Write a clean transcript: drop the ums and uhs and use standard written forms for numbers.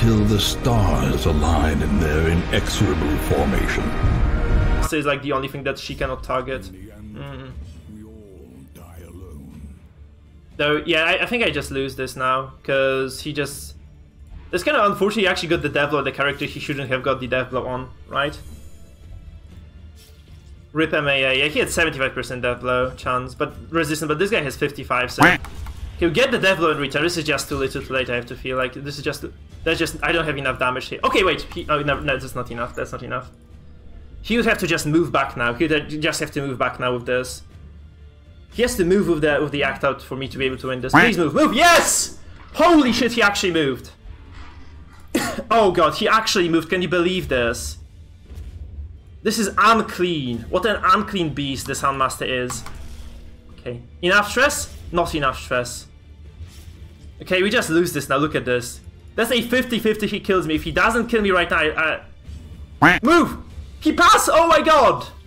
until the stars align in their inexorable formation. So it's like the only thing that she cannot target. We all die alone. Though, yeah, I think I just lose this now, because he just... It's kind of unfortunate he actually got the Deathblow, the character he shouldn't have got the Deathblow on, right? Rip MAA, yeah, he had 75% Deathblow chance, but resistant, but this guy has 55, so... He'll get the Deathblow in return. This is just too little too late, I have to feel like. This is just... That's just... I don't have enough damage here. Okay, wait. Oh, no, that's not enough. That's not enough. He would have to just move back now. He would just have to move back now with this. He has to move with the Act Out for me to be able to win this. Please move. Move! Yes! Holy shit, he actually moved. Oh god, he actually moved. Can you believe this? This is unclean. What an unclean beast the Soundmaster is. Okay. Enough stress? Not enough stress. Okay, we just lose this now. Look at this. That's a 50-50 he kills me. If he doesn't kill me right now, I... Move! He passed! Oh my god!